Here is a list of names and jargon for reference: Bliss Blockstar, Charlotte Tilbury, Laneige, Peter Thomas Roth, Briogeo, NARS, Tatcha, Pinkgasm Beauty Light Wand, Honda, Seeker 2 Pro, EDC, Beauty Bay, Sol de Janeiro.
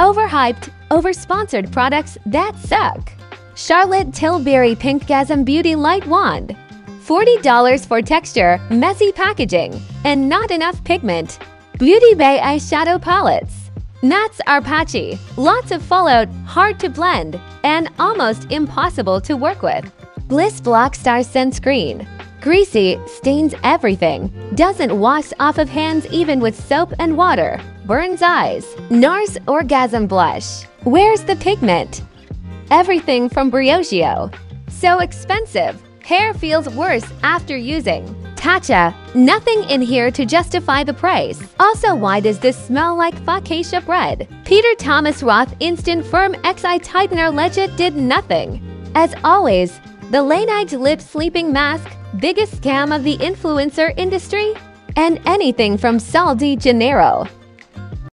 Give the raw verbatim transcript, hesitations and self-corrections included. Overhyped, oversponsored products that suck. Charlotte Tilbury Pinkgasm Beauty Light Wand. forty dollars for texture, messy packaging, and not enough pigment. Beauty Bay eyeshadow palettes. Nuts are patchy, lots of fallout, hard to blend, and almost impossible to work with. Bliss Blockstar sunscreen. Greasy, stains everything, doesn't wash off of hands even with soap and water, burns eyes. NARS Orgasm Blush. Where's the pigment? Everything from Briogeo. So expensive. Hair feels worse after using. Tatcha. Nothing in here to justify the price. Also, why does this smell like focaccia bread? Peter Thomas Roth Instant Firm X I Tightener legit did nothing. As always, the Laneige Lip Sleeping Mask, biggest scam of the influencer industry, and anything from Sol de Janeiro.